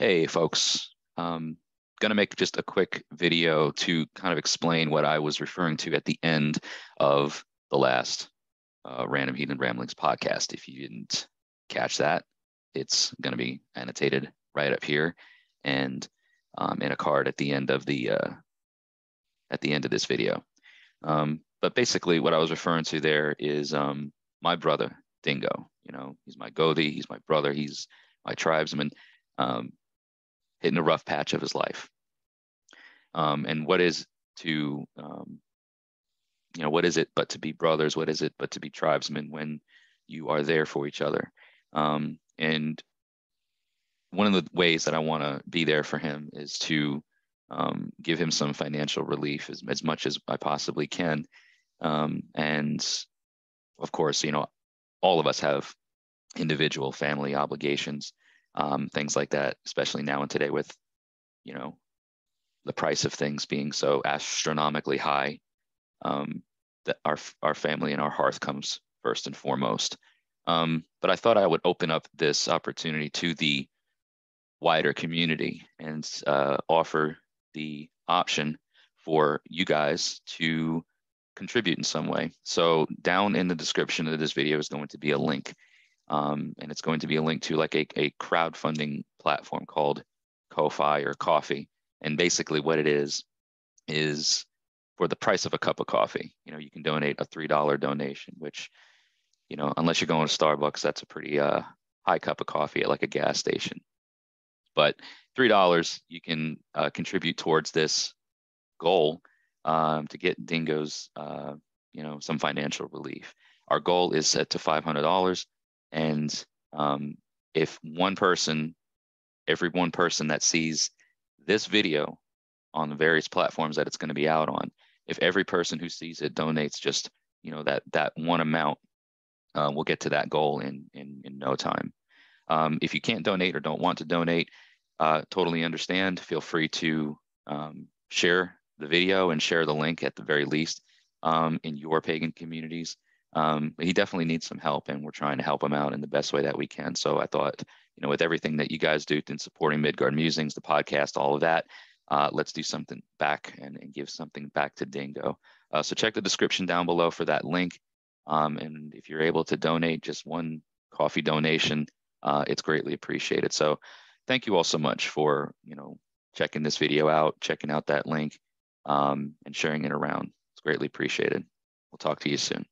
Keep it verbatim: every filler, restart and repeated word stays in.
Hey folks, um, gonna make just a quick video to kind of explain what I was referring to at the end of the last uh, Random Heathen Ramblings podcast. If you didn't catch that, it's gonna be annotated right up here and um, in a card at the end of the uh, at the end of this video. Um, but basically, what I was referring to there is um, my brother Dingo. You know, he's my Godi, he's my brother, he's my tribesman. Um, hitting a rough patch of his life. Um, and what is to, um, you know, what is it but to be brothers? What is it but to be tribesmen when you are there for each other? Um, and one of the ways that I want to be there for him is to um, give him some financial relief as, as much as I possibly can. Um, and of course, you know, all of us have individual family obligations. Um, things like that, especially now and today with, you know, the price of things being so astronomically high, um, that our our family and our hearth comes first and foremost. Um, but I thought I would open up this opportunity to the wider community and uh, offer the option for you guys to contribute in some way. So down in the description of this video is going to be a link. Um, and it's going to be a link to like a, a crowdfunding platform called Ko-Fi or Ko-Fi. And basically what it is, is for the price of a cup of coffee, you know, you can donate a three dollar donation, which, you know, unless you're going to Starbucks, that's a pretty uh, high cup of coffee at like a gas station. But three dollars, you can uh, contribute towards this goal um, to get Dingo's, uh, you know, some financial relief. Our goal is set to five hundred dollars. And um, if one person, every one person that sees this video on the various platforms that it's going to be out on, if every person who sees it donates just, you know, that that one amount, uh, we'll get to that goal in in, in no time. Um, if you can't donate or don't want to donate, uh, totally understand. Feel free to um, share the video and share the link at the very least um, in your pagan communities. Um, but he definitely needs some help, and we're trying to help him out in the best way that we can. So I thought, you know, with everything that you guys do in supporting Midgard Musings, the podcast, all of that, uh, let's do something back and, and give something back to Dingo. Uh, so check the description down below for that link. Um, and if you're able to donate just one coffee donation, uh, it's greatly appreciated. So thank you all so much for, you know, checking this video out, checking out that link, um, and sharing it around. It's greatly appreciated. We'll talk to you soon.